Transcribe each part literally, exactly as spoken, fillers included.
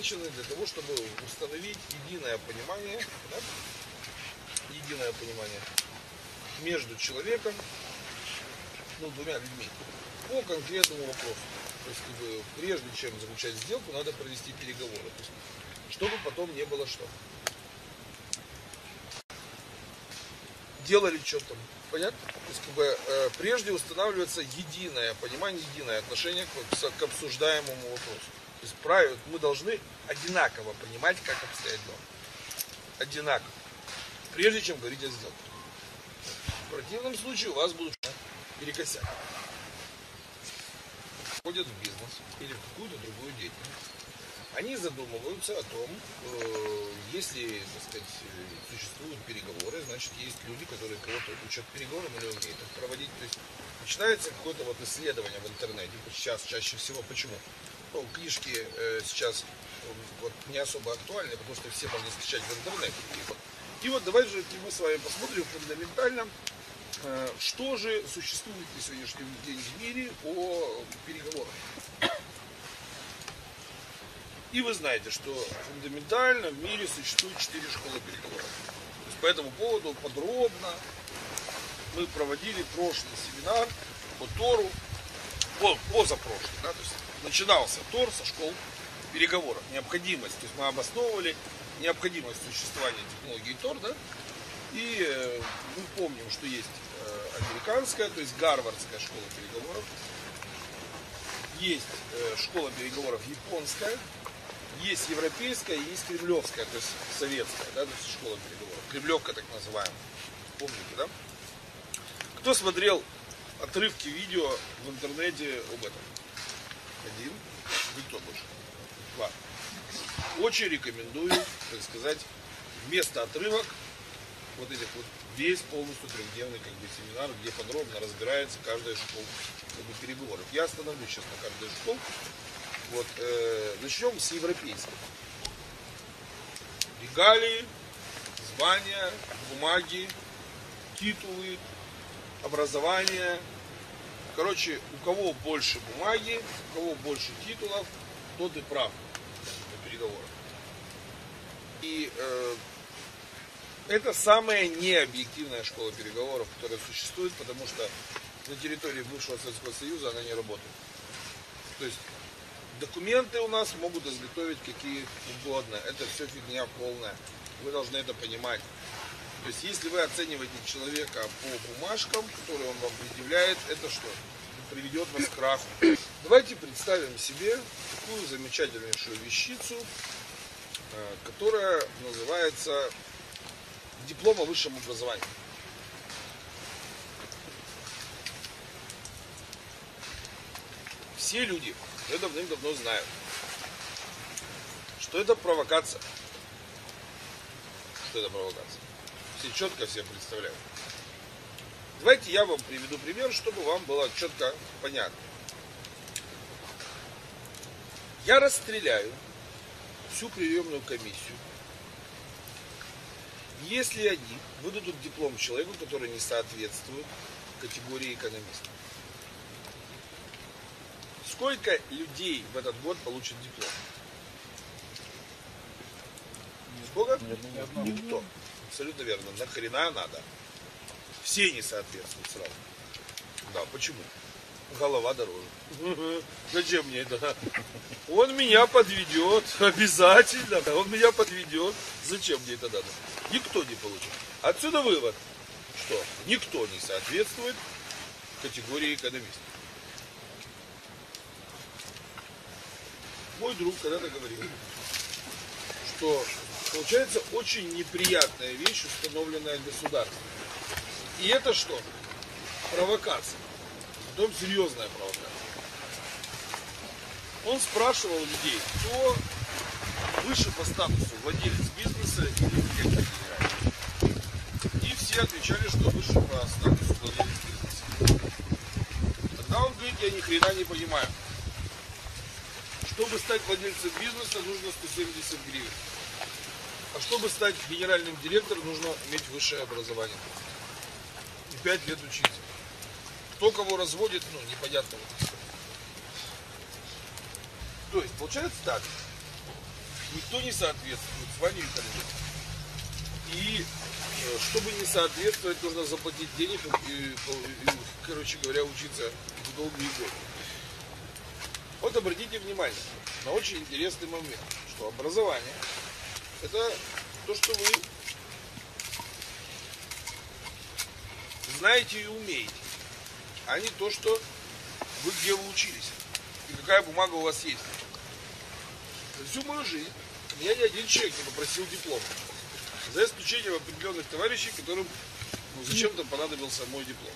предназначены для того, чтобы установить единое понимание, да? единое понимание между человеком, ну, двумя людьми, по конкретному вопросу. То есть, как бы, прежде чем заключать сделку, надо провести переговоры, то есть, чтобы потом не было что. Делали что-то, понятно? То есть, как бы, э, прежде устанавливается единое понимание, единое отношение к, к обсуждаемому вопросу. То есть, правило, мы должны одинаково понимать, как обстоят дела. Одинаково. Прежде чем говорить о сделке. В противном случае у вас будут перекосяк. Входят в бизнес или в какую-то другую деятельность. Они задумываются о том, если, так сказать, существуют переговоры, значит, есть люди, которые кого-то учат переговорам или умеют их проводить. То есть начинается какое-то вот исследование в интернете. Сейчас чаще всего. Почему? Ну, книжки э, сейчас вот, не особо актуальны, потому что все можно скачать в интернете. И вот давайте же мы с вами посмотрим фундаментально, э, что же существует на сегодняшний день в мире о переговорах. И вы знаете, что фундаментально в мире существует четыре школы переговоров. То есть по этому поводу подробно мы проводили прошлый семинар по Тору, позапрошлый. Да, то есть начинался Тор со школ переговоров. Необходимость, то есть мы обосновывали необходимость существования технологии Тор. Да? И мы помним, что есть американская, то есть гарвардская школа переговоров. Есть школа переговоров японская. Есть европейская, есть кремлевская, то есть советская, да, то есть школа переговоров. Кремлевка так называемая. Помните, да? Кто смотрел отрывки видео в интернете об этом? Один. Никто больше. Два. Очень рекомендую, так сказать, вместо отрывок вот этих вот весь полностью трехдневный, как бы, семинар, где подробно разбирается каждая школа, как бы, переговоров. Я остановлюсь сейчас на каждой школе. Вот, э, начнем с европейского. Регалии, звания, бумаги, титулы, образование. Короче, у кого больше бумаги, у кого больше титулов, тот и прав на переговорах. И э, это самая необъективная школа переговоров, которая существует, потому что на территории бывшего Советского Союза она не работает. То есть документы у нас могут изготовить какие угодно. Это все фигня полная. Вы должны это понимать. То есть, если вы оцениваете человека по бумажкам, которые он вам предъявляет, это что? Приведет вас к краху. Давайте представим себе такую замечательнейшую вещицу, которая называется диплом о высшем образовании. Все люди уже давным-давно знают, что это провокация. Что это провокация? Все четко все представляют. Давайте я вам приведу пример, чтобы вам было четко понятно. Я расстреляю всю приемную комиссию, если они выдадут диплом человеку, который не соответствует категории экономиста. Сколько людей в этот год получит диплом? Сколько? Никто. Абсолютно верно. Нахрена надо? Все не соответствуют сразу. Да, почему? Голова дороже. Зачем мне это? Он меня подведет. Обязательно. Он меня подведет. Зачем мне это надо? Никто не получит. Отсюда вывод, что никто не соответствует категории экономиста. Мой друг когда-то говорил, что получается очень неприятная вещь, установленная государством. И это что? Провокация. Потом серьезная провокация. Он спрашивал людей, кто выше по статусу, владелец бизнеса или директор генеральный. И все отвечали, что выше по статусу владелец бизнеса. Тогда он говорит, я ни хрена не понимаю. Чтобы стать владельцем бизнеса, нужно сто семьдесят гривен. А чтобы стать генеральным директором, нужно иметь высшее образование. И пять лет учиться. Кто кого разводит, ну, непонятно. То есть, получается так. никто не соответствует, с вами коллеги. И чтобы не соответствовать, нужно заплатить денег и, и, короче говоря, учиться в долгие годы. Вот обратите внимание на очень интересный момент, что образование — это то, что вы знаете и умеете, а не то, что вы где вы учились и какая бумага у вас есть. Всю мою жизнь меня ни один человек не попросил диплом, за исключением определенных товарищей, которым ну, зачем-то понадобился мой диплом.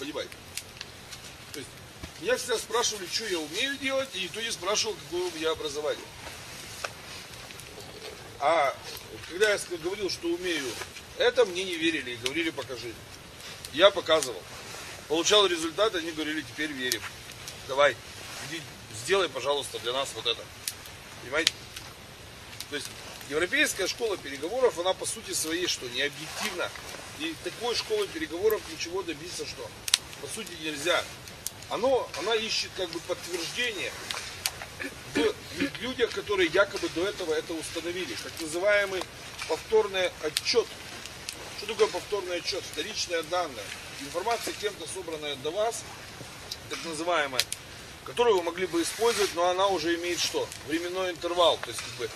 Понимаете? То есть меня всегда спрашивали, что я умею делать, и никто не спрашивал, какое у меня образование. А когда я говорил, что умею это, мне не верили и говорили: покажи. Я показывал, получал результат, они говорили: теперь верим. Давай, иди, сделай, пожалуйста, для нас вот это. Понимаете? То есть европейская школа переговоров, она по сути своей что? Не объективна. И такой школы переговоров ничего добиться что? По сути нельзя. Оно, она ищет как бы подтверждение в людях, которые якобы до этого это установили. Так называемый повторный отчет. Что такое повторный отчет? Вторичная данная. Информация, кем-то собранная до вас, так называемая, которую вы могли бы использовать, но она уже имеет что? Временной интервал. То есть как бы...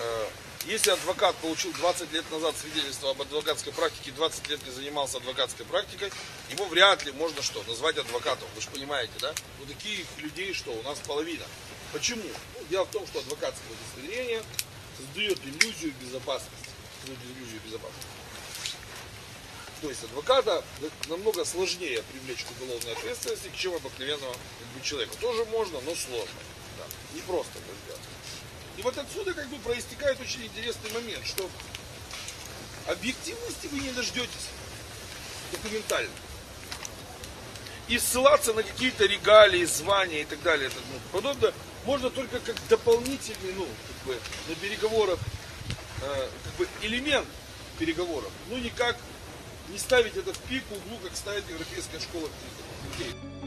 Э, Если адвокат получил двадцать лет назад свидетельство об адвокатской практике, двадцать лет не занимался адвокатской практикой, его вряд ли можно что, назвать адвокатом. Вы же понимаете, да? Ну, таких людей что, у нас половина. Почему? Ну, дело в том, что адвокатское удостоверение создает иллюзию безопасности. Создает иллюзию безопасности. То есть адвоката намного сложнее привлечь к уголовной ответственности, чем обыкновенного как бы, человека. Тоже можно, но сложно. Да. Не просто это сделать. И вот отсюда как бы проистекает очень интересный момент, что объективности вы не дождетесь документально. И ссылаться на какие-то регалии, звания и так далее, и тому подобное, можно только как дополнительный, ну, как бы, на переговорах, э, как бы элемент переговоров. Ну, никак не ставить это в пик углу, как ставит европейская школа людей.